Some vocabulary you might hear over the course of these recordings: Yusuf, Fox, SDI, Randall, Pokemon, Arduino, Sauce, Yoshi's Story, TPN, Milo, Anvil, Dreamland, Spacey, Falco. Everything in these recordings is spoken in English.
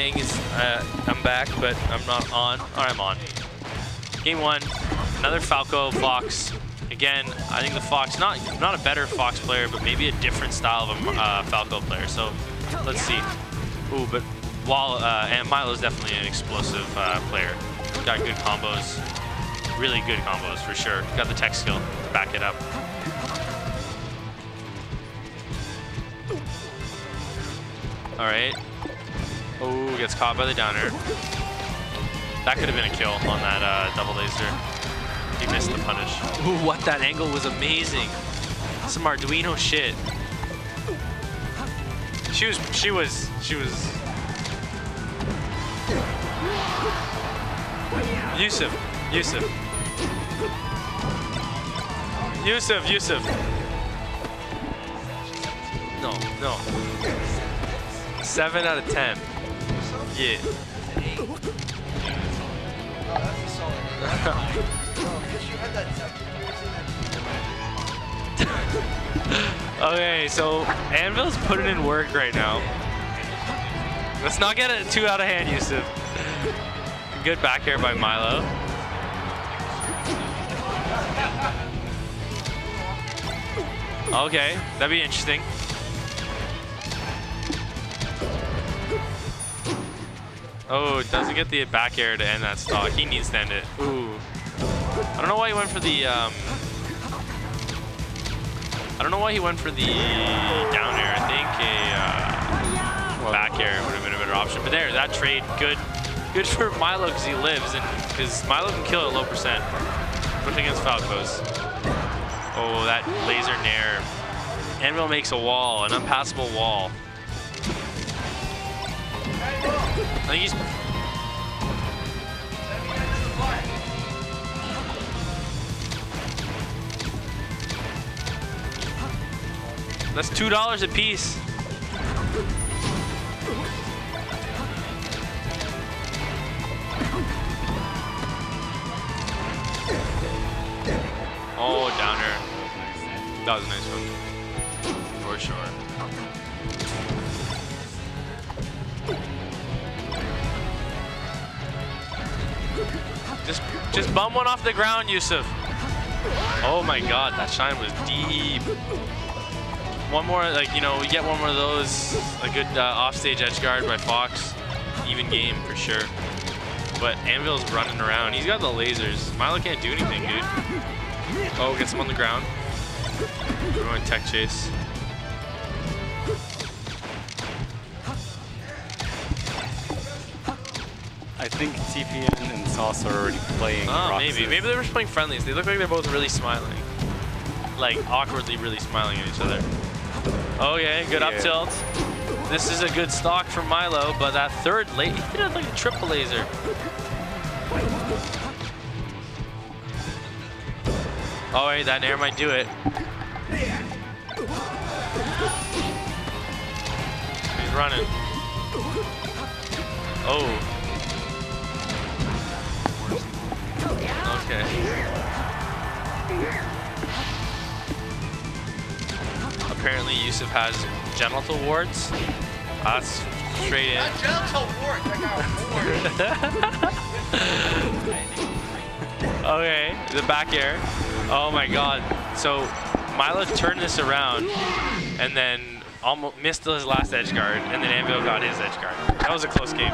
saying is I'm back, but I'm not on, or I'm on. Game one, another Falco Fox. Again, I think the Fox, not a better Fox player, but maybe a different style of a Falco player. So let's see. Ooh, but while and Milo's definitely an explosive player. Got good combos, really good combos for sure. Got the tech skill to back it up. All right. Oh, gets caught by the downer. That could have been a kill on that double laser. He missed the punish. Ooh, what, that angle was amazing. Some Arduino shit. She was. Yusuf. No. 7 out of 10. Yeah. Okay, so Anvil's putting in work right now. Let's not get it too out of hand, Yusuf. Good back air by Milo. Okay, that'd be interesting. Oh, doesn't get the back air to end that stock. He needs to end it. Ooh. I don't know why he went for the down air. I think a back air would have been a better option. But there, that trade, good for Milo because he lives, and because Milo can kill at low percent. Put it against Falco's. Oh, that laser nair. Anvil makes a wall, an unpassable wall. I think he's... That's $2 a piece. Oh, downer. That was a nice one. For sure. Just bum one off the ground, Yusuf. Oh my god, that shine was deep. One more, like, you know, we get one more of those. A good offstage edge guard by Fox. Even game for sure. But Anvil's running around. He's got the lasers. Milo can't do anything, dude. Oh, gets him on the ground. We're going tech chase. I think TPN and Sauce are already playing. Oh, maybe. Maybe they were just playing friendlies. They look like they're both really smiling. Like, awkwardly really smiling at each other. Okay, good up tilt. This is a good stock for Milo, but that third late, he did like a triple laser. Oh, wait, that nair might do it. He's running. Oh. Okay. Apparently, Yusuf has genital warts. That's straight in. Genital warts. I got warts. Okay, the back air. Oh my God! So Milo turned this around and then almost missed his last edge guard, and then Anvil got his edge guard. That was a close game.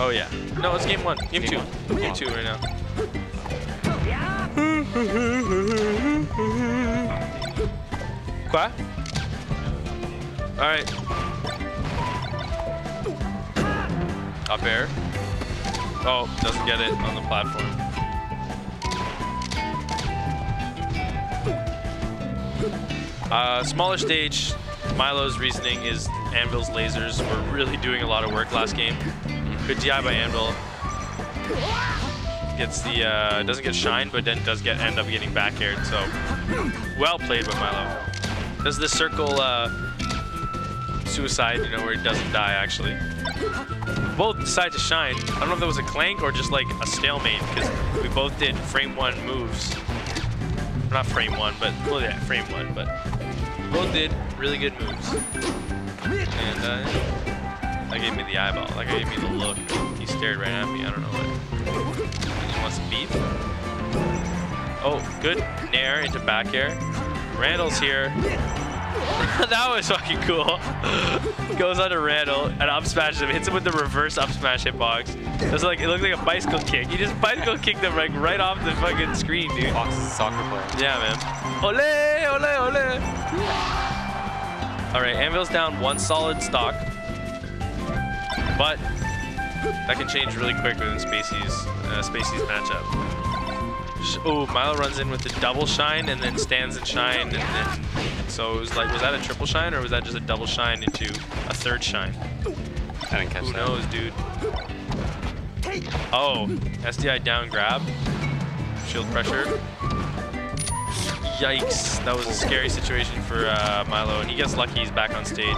Oh yeah. No, it's game one. Game two. Game two right now. Quoi? Alright. Up air. Oh, doesn't get it on the platform. Smaller stage. Milo's reasoning is Anvil's lasers were really doing a lot of work last game. Good DI by Anvil. Gets the doesn't get shine, but then does get end up getting back aired. So well played by Milo. Does the circle suicide, you know, where he doesn't die, actually. Both decide to shine. I don't know if that was a clank or just, like, a stalemate, because we both did frame one moves. Not frame one, but, well, yeah, frame one, but we both did really good moves. And, that gave me the eyeball. Like, it gave me the look. He stared right at me. I don't know what. He wants to beat. Oh, good nair into back air. Randall's here. That was fucking cool. Goes on to Randall and up smashes him. Hits him with the reverse up smash hitbox. It was like, it looked like a bicycle kick. He just bicycle kicked him like right off the fucking screen, dude. Fox is a soccer player. Yeah, man. Ole, ole, ole. All right, Anvil's down one solid stock. But that can change really quick within Spacey's matchup. Oh, Milo runs in with the double shine and then stands and shine, and then so it was like, was that a triple shine or was that just a double shine into a third shine? I didn't catch that. Who knows, dude? Oh, SDI down grab, shield pressure. Yikes! That was a scary situation for Milo, and he gets lucky. He's back on stage.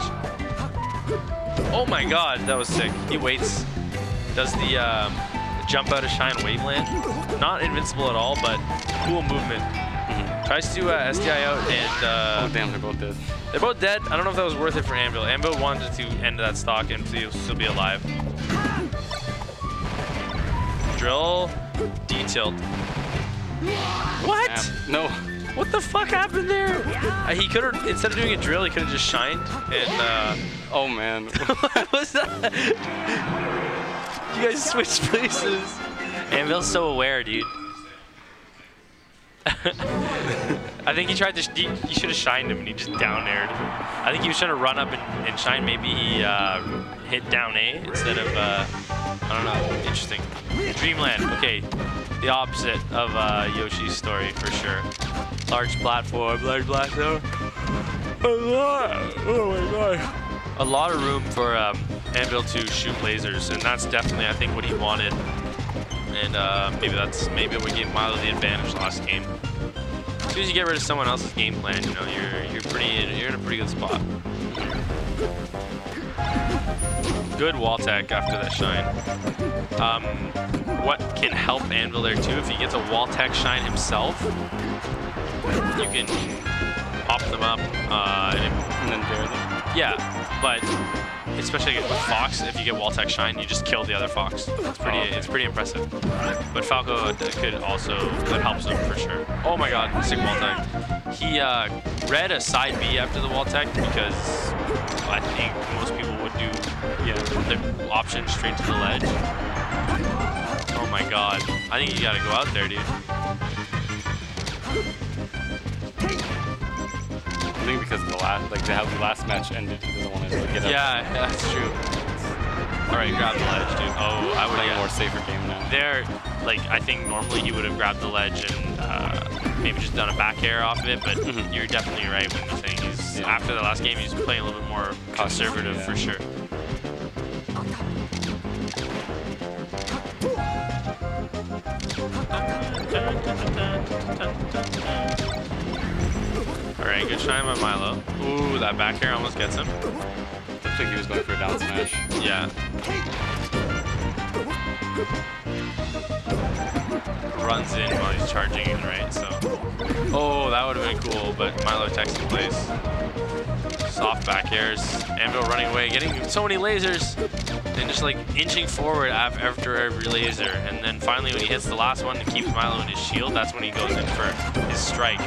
Oh my god, that was sick. He waits, does the jump out of shine waveland. Not invincible at all, but cool movement. Mm-hmm. Tries to SDI out and... oh damn, they're both dead. They're both dead. I don't know if that was worth it for Anvil. Anvil wanted to end that stock and still be alive. Drill, D-tilt. What? Yeah. No. What the fuck happened there? He could have, instead of doing a drill, he could have just shined and... oh man. What was that? You guys switched places. Anvil's so aware, dude. I think he tried to, he should have shined him and he just down aired. I think he was trying to run up and shine. Maybe he hit down A instead of, I don't know, interesting. Dreamland, okay. The opposite of Yoshi's Story for sure. Large platform. Oh my god. A lot of room for Anvil to shoot lasers, and that's definitely, I think, what he wanted. And maybe that's what gave Milo the advantage last game. As soon as you get rid of someone else's game plan, you know you're in a pretty good spot. Good wall tech after that shine. What can help Anvil there too? If he gets a wall tech shine himself, you can pop them up and then dare them. Yeah, but especially with Fox, if you get wall tech shine, you just kill the other Fox. It's pretty, it's pretty impressive. But Falco could also, that helps him for sure. Oh my god, sick wall tech. He read a side B after the wall tech because I think most people would do, yeah, the option straight to the ledge. Oh my god, I think you gotta go out there, dude. I think because the last, like, how the last match ended, he doesn't want to get up. Yeah, that's true. All right, grab the ledge, dude. Oh, I would have a more safer game now. There, like, I think normally he would have grabbed the ledge and maybe just done a back air off of it, but you're definitely right with the thing. He's, after the last game, he's playing a little bit more conservative for sure. Alright, good shine by Milo. Ooh, that back air almost gets him. Looks like he was going for a down smash. Yeah. Runs in while he's charging in, right? So. Oh, that would have been cool, but Milo techs in place. Soft back airs. Anvil running away, getting so many lasers, and just like inching forward after every laser. And then finally, when he hits the last one to keep Milo in his shield, that's when he goes in for his strike.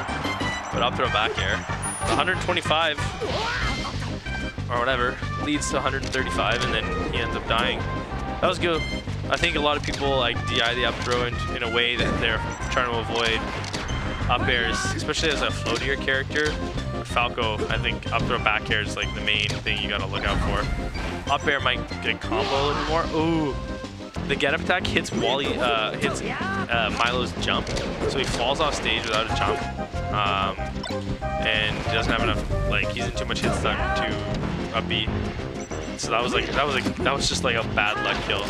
But up throw back air. 125 or whatever leads to 135, and then he ends up dying. That was good. I think a lot of people like DI the up throw in a way that they're trying to avoid up airs, especially as a floatier character. Falco, I think up throw back air is like the main thing you gotta look out for. Up air might get combo a little more. Ooh. The get-up attack hits Wally, Milo's jump, so he falls off stage without a jump, and doesn't have enough. Like he's in too much hit stun to upbeat. So that was like just like a bad luck kill.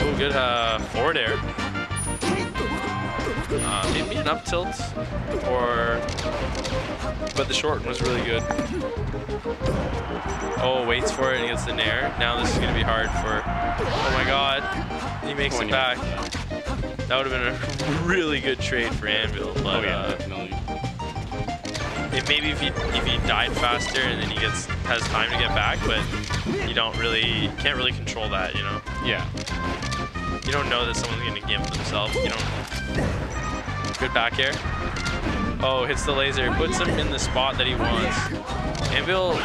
Oh, good forward air. Maybe an up tilt, or... But the short one was really good. Oh, waits for it and gets the nair. Now this is going to be hard for... Oh my god, he makes it back. That would have been a really good trade for Anvil, but... Oh yeah, definitely. Maybe if he died faster and then he has time to get back, but you can't really control that, you know? Yeah. You don't know that someone's gonna gimp themselves. You don't. Good back air. Oh, hits the laser, puts him in the spot that he wants. Anvil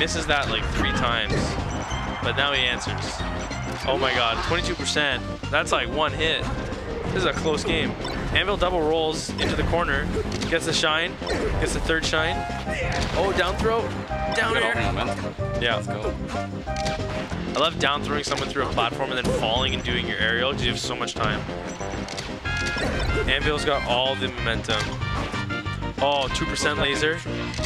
misses that like 3 times, but now he answers. Oh my god, 22%. That's like 1 hit. This is a close game. Anvil double rolls into the corner, gets the shine, gets the 3rd shine. Oh, down throw, down air. Yeah. Let's go. I love down throwing someone through a platform and then falling and doing your aerial because you have so much time. Anvil's got all the momentum. Oh, 2% laser.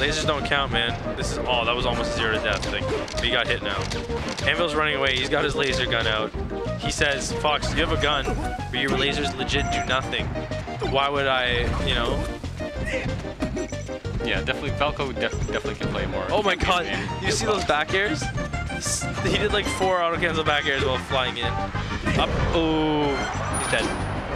Lasers don't count, man. This is, oh, that was almost 0 to death. Like, he got hit now. Anvil's running away. He's got his laser gun out. He says, Fox, you have a gun, but your lasers legit do nothing. Why would I, you know? Yeah, definitely. Falco definitely can play more. Oh my god. You see those back airs? He did like 4 auto-cancel back airs while flying in. Up. Oh, he's dead.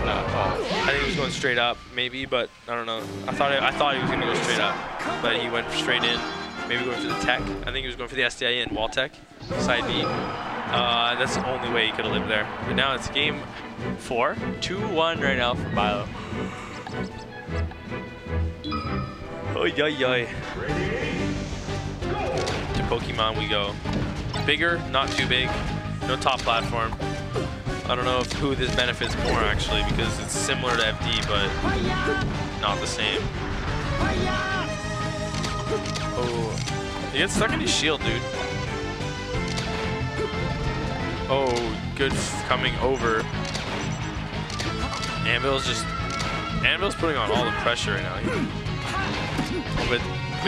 No. Oh. I think he was going straight up, maybe, but I don't know. I thought he was going to go straight up, but he went straight in. Maybe going for the tech. I think he was going for the SDI in wall tech. Side B. That's the only way he could have lived there. But now it's game 4. 2-1 right now for Milo. Oy, oy, oy. To Pokemon we go. Bigger, not too big. No top platform. I don't know if who this benefits more, actually, because it's similar to FD, but not the same. Oh. He gets stuck in his shield, dude. Oh, good coming over. Anvil's putting on all the pressure right now. But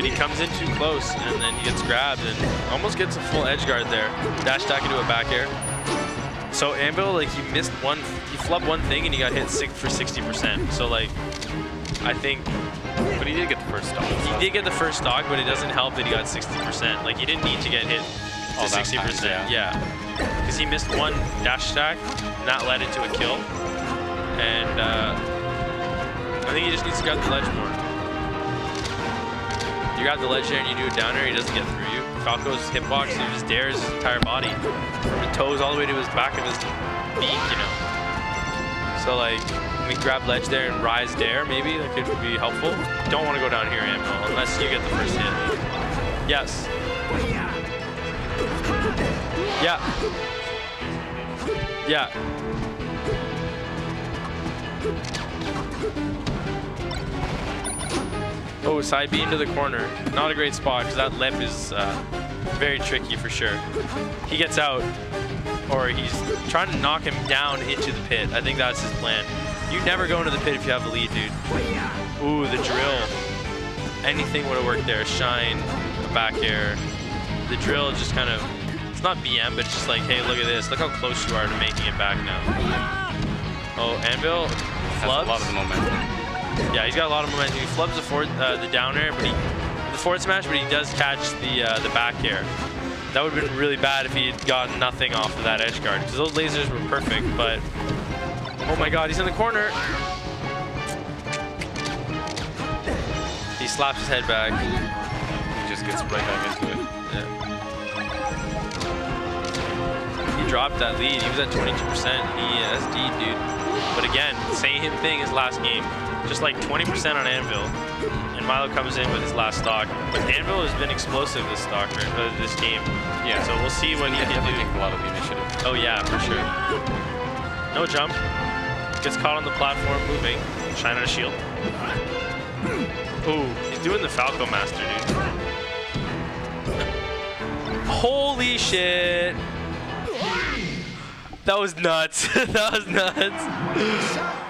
he comes in too close, and then he gets grabbed and almost gets a full edge guard there. Dash attack into a back air. So Anvil, like, he missed one, he flubbed one thing and he got hit for 60%. So like, I think. But he did get the first stock. He did get the first stock, but it doesn't help that he got 60%. Like, he didn't need to get hit to 60%. Yeah. Because he missed one dash attack, and that led into a kill. And I think he just needs to grab the ledge more. You grab the ledge there and you do a down air, he doesn't get through you. Falco's hitbox, he just dares his entire body. From the toes all the way to his back of his beak, you know. So, like, we grab ledge there and rise dare, maybe. That could be helpful. Don't want to go down here, Anvil, unless you get the first hit. Yes. Yeah. Yeah. Oh, side B into the corner. Not a great spot because that lip is very tricky for sure. He gets out, or he's trying to knock him down into the pit. I think that's his plan. You never go into the pit if you have a lead, dude. Ooh, the drill. Anything would have worked there. Shine, the back air. The drill is just kind of, it's not BM, but it's just like, hey, look at this. Look how close you are to making it back now. Oh, Anvil flubs. Has a lot of momentum. Yeah, he's got a lot of momentum. He flubs the down air, but the forward smash, but he does catch the back air. That would have been really bad if he had gotten nothing off of that edge guard, because those lasers were perfect, but... Oh my god, he's in the corner. He slaps his head back. He just gets right back into it. Yeah. He dropped that lead. He was at 22%. He SD'd, dude. But again, same thing as last game. Just like 20% on Anvil, and Milo comes in with his last stock. But Anvil has been explosive this stock, this game. Yeah. So we'll see what he can do. Take a lot of the initiative. Oh yeah, for sure. No jump. Gets caught on the platform, moving. Shine on a shield. Ooh, he's doing the Falco Master, dude. Holy shit! That was nuts. That was nuts.